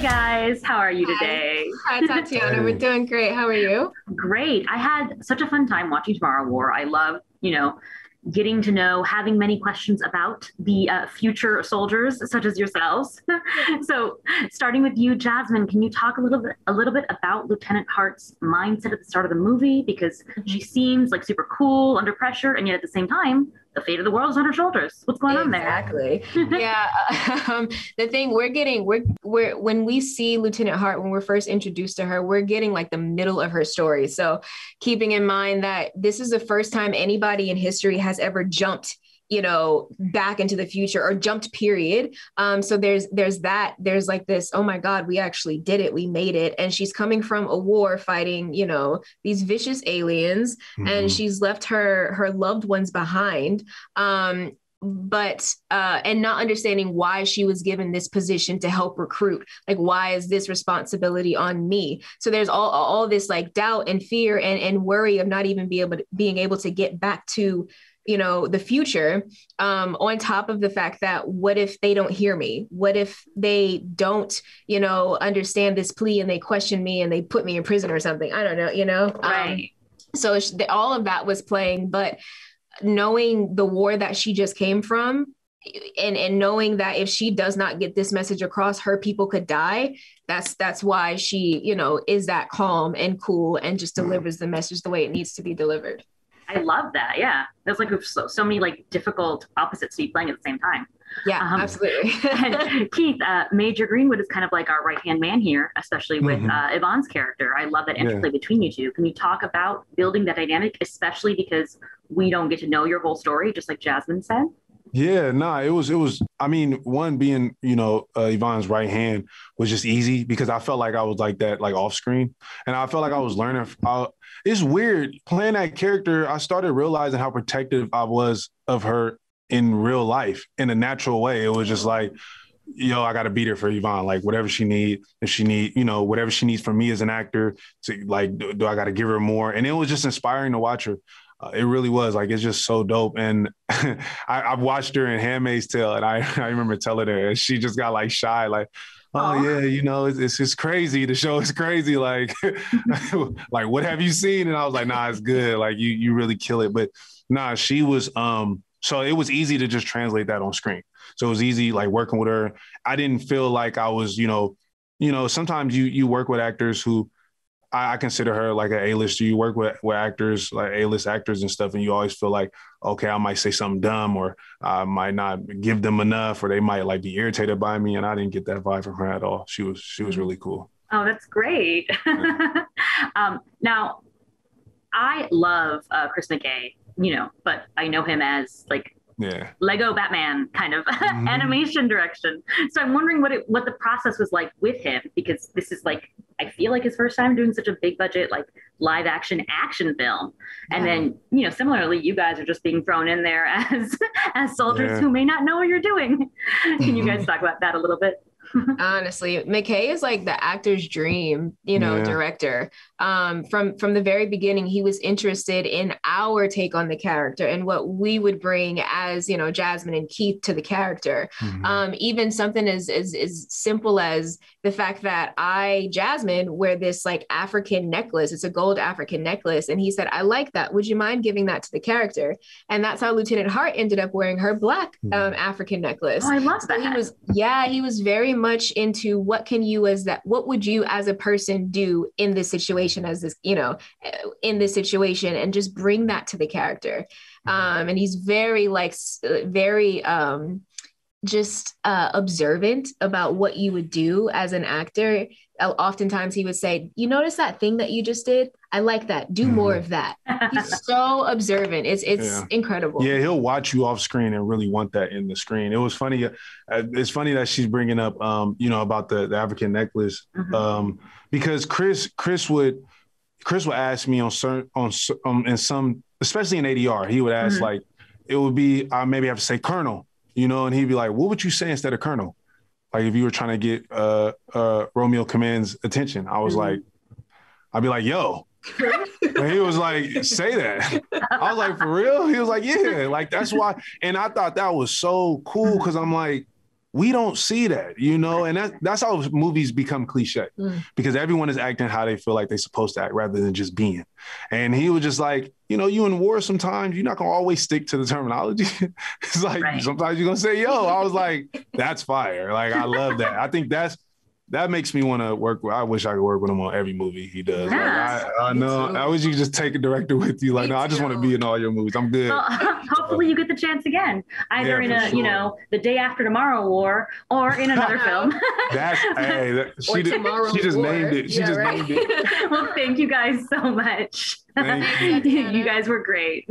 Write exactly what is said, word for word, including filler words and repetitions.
Hi guys, how are you today? Hi, Hi Tatiana, hey. We're doing great. How are you? Great. I had such a fun time watching Tomorrow War. I love, you know, getting to know, having many questions about the uh, future soldiers, such as yourselves. So starting with you, Jasmine, can you talk a little bit, a little bit about Lieutenant Hart's mindset at the start of the movie? Because she seems like super cool under pressure, and yet at the same time, the fate of the world is on her shoulders. What's going on there? Exactly. Yeah. Um, the thing we're getting, we're, we're, when we see Lieutenant Hart, when we're first introduced to her, we're getting like the middle of her story. So keeping in mind that this is the first time anybody in history has ever jumped, you know, back into the future or jumped period. Um, so there's, there's that, there's like this, oh my God, we actually did it. We made it. And she's coming from a war fighting, you know, these vicious aliens, mm-hmm. and she's left her, her loved ones behind. Um, but, uh, and not understanding why she was given this position to help recruit, like, why is this responsibility on me? So there's all, all this like doubt and fear and, and worry of not even be able to, being able to get back to, you know, the future, um, on top of the fact that what if they don't hear me? What if they don't, you know, understand this plea and they question me and they put me in prison or something? I don't know, you know? Right. Um, so she, all of that was playing, but knowing the war that she just came from, and and knowing that if she does not get this message across, her people could die. That's, that's why she, you know, is that calm and cool and just delivers the message the way it needs to be delivered. I love that. Yeah. There's like so, so many like difficult opposites to be playing at the same time. Yeah, um, absolutely. And Keith, uh, Major Greenwood is kind of like our right-hand man here, especially with mm-hmm. uh, Yvonne's character. I love that interplay yeah. between you two. Can you talk about building that dynamic, especially because we don't get to know your whole story, just like Jasmine said? Yeah, nah, it was, it was, I mean, one being, you know, uh, Yvonne's right hand was just easy because I felt like I was like that, like off screen. And I felt like I was learning. I, it's weird playing that character. I started realizing how protective I was of her in real life in a natural way. It was just like, yo, I got to be there for Yvonne, like whatever she need, if she need, you know, whatever she needs from me as an actor to like, do, do I got to give her more? And it was just inspiring to watch her. Uh, it really was like, it's just so dope. And I, I watched her in Handmaid's Tale and I, I remember telling her and she just got like shy, like, oh Aww. yeah, you know, it's, it's, it's crazy. The show is crazy. Like, like what have you seen? And I was like, nah, it's good. Like you, you really kill it. But nah, she was, um, so it was easy to just translate that on screen. So it was easy, like working with her. I didn't feel like I was, you know, you know, sometimes you, you work with actors who, I consider her like an A-lister. You work with, with actors, like A-list actors and stuff, and you always feel like, okay, I might say something dumb or I might not give them enough or they might like be irritated by me. And I didn't get that vibe from her at all. She was, she was really cool. Oh, that's great. Yeah. um, now, I love uh, Chris McKay, you know, but I know him as like, yeah, Lego Batman kind of mm-hmm. animation direction. So I'm wondering what it, what the process was like with him, because this is like, I feel like his first time doing such a big budget, like live action action film. And yeah. then, you know, similarly, you guys are just being thrown in there as, as soldiers yeah. who may not know what you're doing. Can you guys talk about that a little bit? Honestly, McKay is like the actor's dream, you know, yeah. director. Um, from, from the very beginning, he was interested in our take on the character and what we would bring as, you know, Jasmine and Keith to the character. Mm-hmm. Um, even something as, as, as simple as the fact that I, Jasmine, wear this like African necklace. It's a gold African necklace. And he said, I like that. Would you mind giving that to the character? And that's how Lieutenant Hart ended up wearing her black mm-hmm. um, African necklace. Oh, I love that. So he was, yeah, he was very much into what can you as that, what would you as a person do in this situation as this, you know, in this situation, and just bring that to the character. Um, and he's very like, very um, just uh, observant about what you would do as an actor. Oftentimes he would say, you notice that thing that you just did? I like that. Do mm-hmm. more of that. He's so observant. It's it's yeah. incredible. Yeah, he'll watch you off screen and really want that in the screen. It was funny. Uh, it's funny that she's bringing up, um, you know, about the, the African necklace, mm-hmm. um, because Chris Chris would Chris would ask me on certain on um, in some, especially in A D R, he would ask mm-hmm. like, it would be I maybe have to say Colonel, you know, and he'd be like, what would you say instead of Colonel? Like if you were trying to get uh, uh, Romeo Command's attention, I was mm-hmm. like, I'd be like, yo. And he was like, say that. I was like, for real? He was like, yeah, like that's why. And I thought that was so cool because I'm like, We don't see that, you know, and that, that's how movies become cliche, mm. because everyone is acting how they feel like they're supposed to act rather than just being. And he was just like, you know, you in war sometimes, you're not going to always stick to the terminology. It's like, right. sometimes you're going to say, yo, I was like, that's fire. Like, I love that. I think that's, that makes me want to work with, I wish I could work with him on every movie he does. Yes, like, I, I know. Too. I wish you could just take a director with you. Like, me no, I just want to be in all your movies. I'm good. Well, hopefully you get the chance again, either yeah, in a, sure. you know, the Day After Tomorrow War or in another film. That's, hey, that, she, did, she just War. named it. She yeah, just right. named it. Well, thank you guys so much. Thank you. You guys were great.